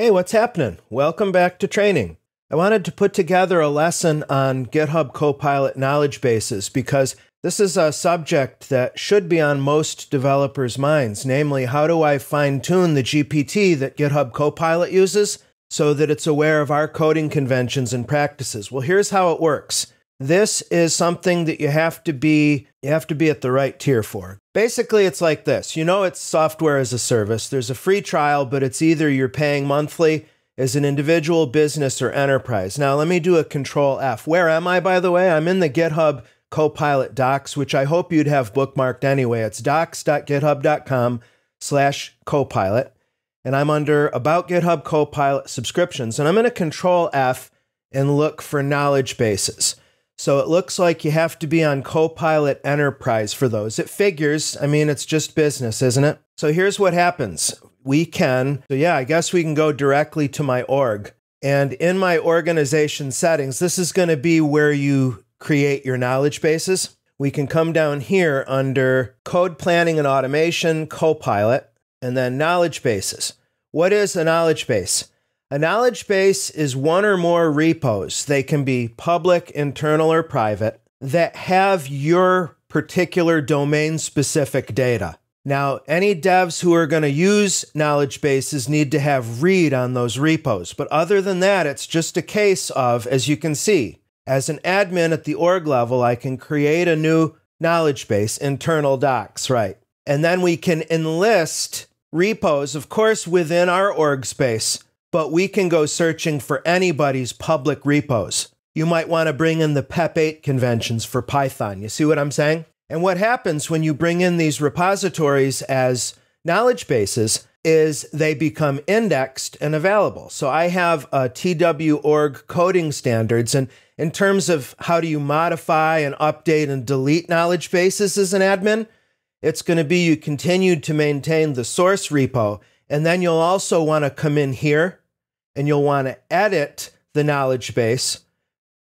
Hey, what's happening? Welcome back to training. I wanted to put together a lesson on GitHub Copilot knowledge bases because this is a subject that should be on most developers' minds, namely, how do I fine-tune the GPT that GitHub Copilot uses so that it's aware of our coding conventions and practices? Well, here's how it works. This is something that you have to be at the right tier for. Basically, it's like this. You know, it's software as a service. There's a free trial, but it's either you're paying monthly as an individual, business, or enterprise. Now, let me do a control F. Where am I, by the way? I'm in the GitHub Copilot docs, which I hope you'd have bookmarked anyway. It's docs.github.com/Copilot. And I'm under About GitHub Copilot Subscriptions. And I'm going to control F and look for knowledge bases. So it looks like you have to be on Copilot Enterprise for those. It figures. I mean, it's just business, isn't it? So here's what happens. I guess we can go directly to my org. And in my organization settings, this is going to be where you create your knowledge bases. We can come down here under Code Planning and Automation, Copilot, and then Knowledge Bases. What is a knowledge base? A knowledge base is one or more repos. They can be public, internal, or private that have your particular domain-specific data. Now, any devs who are going to use knowledge bases need to have read on those repos. But other than that, it's just a case of, as you can see, as an admin at the org level, I can create a new knowledge base, internal docs, right? And then we can enlist repos, of course, within our org space, but we can go searching for anybody's public repos. You might want to bring in the PEP 8 conventions for Python. You see what I'm saying? And what happens when you bring in these repositories as knowledge bases is they become indexed and available. So I have a TWOrg coding standards, and in terms of how do you modify and update and delete knowledge bases as an admin, it's going to be you continue to maintain the source repo, and then you'll also want to come in here and you'll want to edit the knowledge base,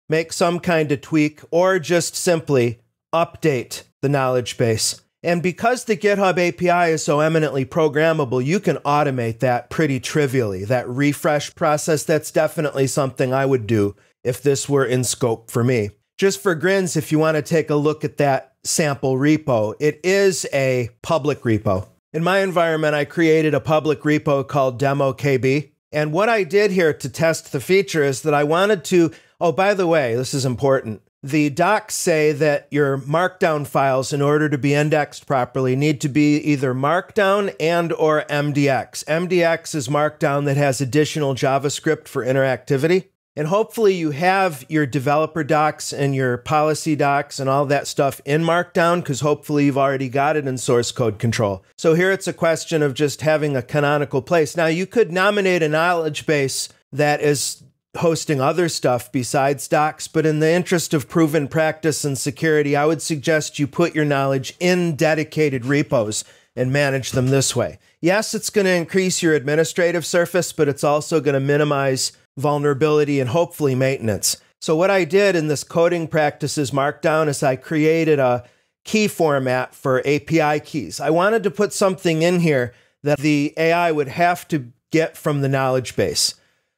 make some kind of tweak, or just simply update the knowledge base. And because the GitHub API is so eminently programmable, you can automate that pretty trivially. That refresh process, that's definitely something I would do if this were in scope for me. Just for grins, if you want to take a look at that sample repo, it is a public repo. In my environment, I created a public repo called DemoKB. And what I did here to test the feature is that I wanted to, oh, by the way, this is important. The docs say that your Markdown files, in order to be indexed properly, need to be either Markdown and or MDX. MDX is Markdown that has additional JavaScript for interactivity. And hopefully you have your developer docs and your policy docs and all that stuff in Markdown, because hopefully you've already got it in source code control. So here it's a question of just having a canonical place. Now, you could nominate a knowledge base that is hosting other stuff besides docs, but in the interest of proven practice and security, I would suggest you put your knowledge in dedicated repos and manage them this way. Yes, it's going to increase your administrative surface, but it's also going to minimize vulnerability and hopefully maintenance. So what I did in this coding practices Markdown is I created a key format for API keys. I wanted to put something in here that the AI would have to get from the knowledge base.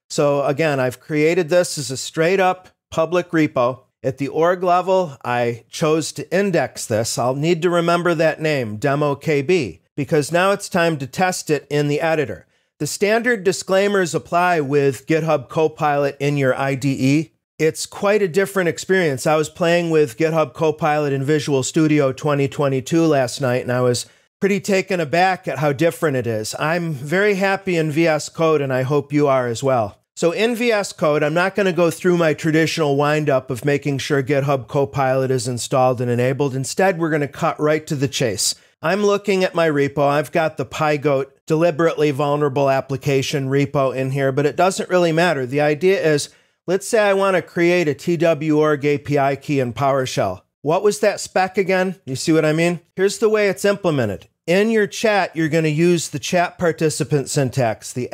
So again, I've created this as a straight up public repo. At the org level, I chose to index this. I'll need to remember that name, DemoKB, because now it's time to test it in the editor. The standard disclaimers apply with GitHub Copilot in your IDE. It's quite a different experience. I was playing with GitHub Copilot in Visual Studio 2022 last night, and I was pretty taken aback at how different it is. I'm very happy in VS Code, and I hope you are as well. So in VS Code, I'm not going to go through my traditional windup of making sure GitHub Copilot is installed and enabled. Instead, we're going to cut right to the chase. I'm looking at my repo. I've got the PyGoat deliberately vulnerable application repo in here, but it doesn't really matter. The idea is, let's say I want to create a TWOrg API key in PowerShell. What was that spec again? You see what I mean? Here's the way it's implemented. In your chat, you're going to use the chat participant syntax, the @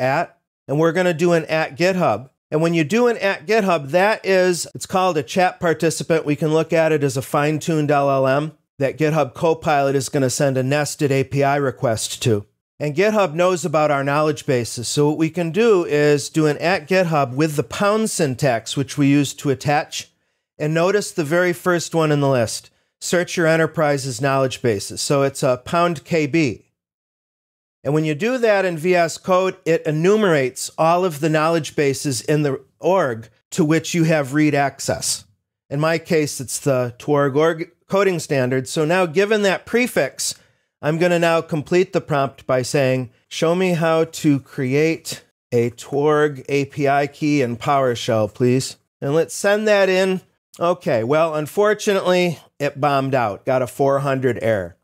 and we're going to do an @GitHub. And when you do an @GitHub, that is, it's called a chat participant. We can look at it as a fine-tuned LLM that GitHub Copilot is going to send a nested API request to. And GitHub knows about our knowledge bases. So what we can do is do an @GitHub with the pound syntax, which we use to attach. And notice the very first one in the list, search your enterprise's knowledge bases. So it's a $KB. And when you do that in VS Code, it enumerates all of the knowledge bases in the org to which you have read access. In my case, it's the TWOrg coding standard. So now given that prefix, I'm going to now complete the prompt by saying, show me how to create a TWOrg API key in PowerShell, please. And let's send that in. Okay, well, unfortunately, it bombed out, got a 400 error.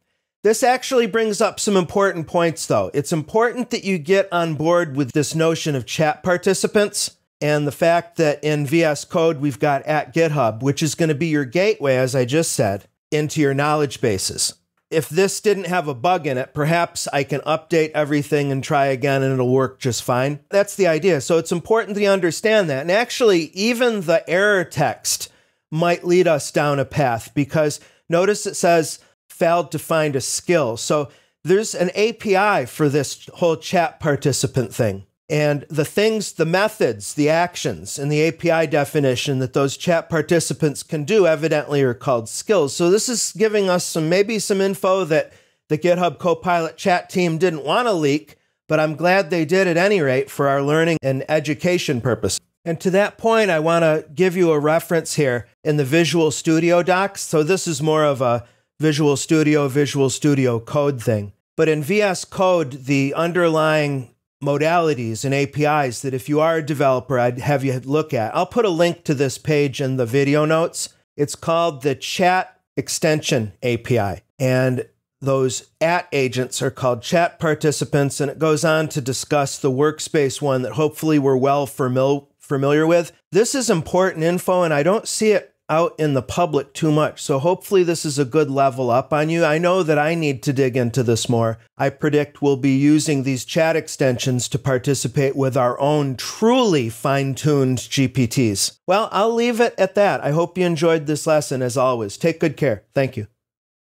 This actually brings up some important points, though. It's important that you get on board with this notion of chat participants and the fact that in VS Code, we've got @GitHub, which is going to be your gateway, as I just said, into your knowledge bases. If this didn't have a bug in it, perhaps I can update everything and try again and it'll work just fine. That's the idea. So it's important to understand that. And actually, even the error text might lead us down a path because notice it says failed to find a skill. So there's an API for this whole chat participant thing. And the things, the methods, the actions, and the API definition that those chat participants can do evidently are called skills. So this is giving us some, maybe some info that the GitHub Copilot chat team didn't want to leak, but I'm glad they did at any rate for our learning and education purposes. And to that point, I want to give you a reference here in the Visual Studio docs. So this is more of a Visual Studio Code thing. But in VS Code, the underlying modalities and APIs that if you are a developer, I'd have you look at. I'll put a link to this page in the video notes. It's called the Chat Extension API. And those @agents are called chat participants. And it goes on to discuss the workspace one that hopefully we're well familiar with. This is important info, and I don't see it out in the public too much. So hopefully this is a good level up on you. I know that I need to dig into this more. I predict we'll be using these chat extensions to participate with our own truly fine-tuned GPTs. Well, I'll leave it at that. I hope you enjoyed this lesson as always. Take good care. Thank you.